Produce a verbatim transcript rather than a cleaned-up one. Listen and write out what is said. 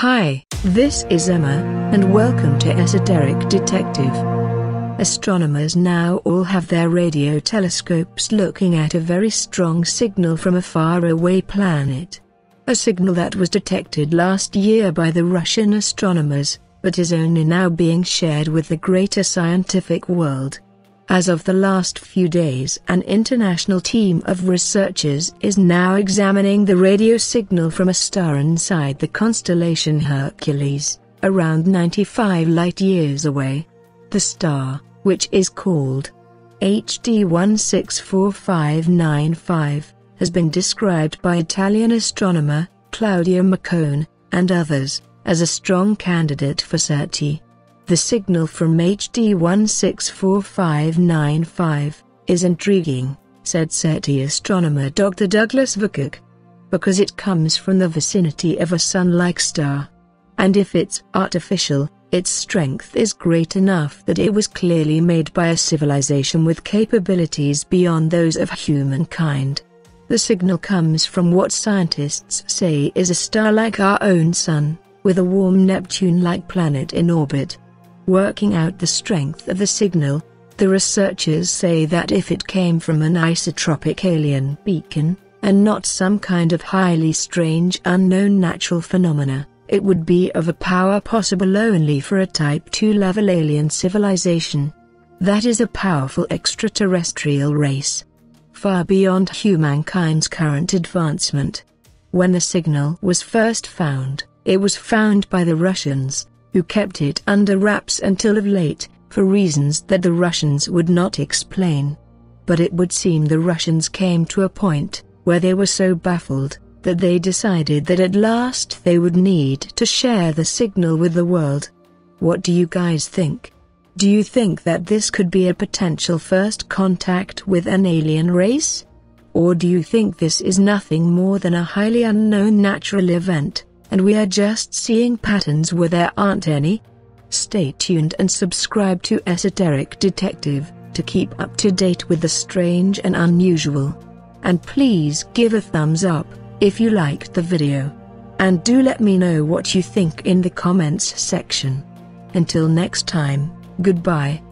Hi, this is Emma, and welcome to Esoteric Detective. Astronomers now all have their radio telescopes looking at a very strong signal from a faraway planet. A signal that was detected last year by the Russian astronomers, but is only now being shared with the greater scientific world. As of the last few days, an international team of researchers is now examining the radio signal from a star inside the constellation Hercules, around ninety-five light-years away. The star, which is called H D one six four five nine five, has been described by Italian astronomer Claudio Maccone and others as a strong candidate for SETI. The signal from H D one six four five nine five is intriguing, said SETI astronomer Doctor Douglas Vakoch, because it comes from the vicinity of a sun-like star. And if it's artificial, its strength is great enough that it was clearly made by a civilization with capabilities beyond those of humankind. The signal comes from what scientists say is a star like our own sun, with a warm Neptune-like planet in orbit. Working out the strength of the signal, the researchers say that if it came from an isotropic alien beacon, and not some kind of highly strange unknown natural phenomena, it would be of a power possible only for a Type two level alien civilization. That is a powerful extraterrestrial race, far beyond humankind's current advancement. When the signal was first found, it was found by the Russians, who kept it under wraps until of late, for reasons that the Russians would not explain. But it would seem the Russians came to a point where they were so baffled that they decided that at last they would need to share the signal with the world. What do you guys think? Do you think that this could be a potential first contact with an alien race? Or do you think this is nothing more than a highly unknown natural event, and we are just seeing patterns where there aren't any? Stay tuned and subscribe to Esoteric Detective to keep up to date with the strange and unusual. And please give a thumbs up if you liked the video. And do let me know what you think in the comments section. Until next time, goodbye.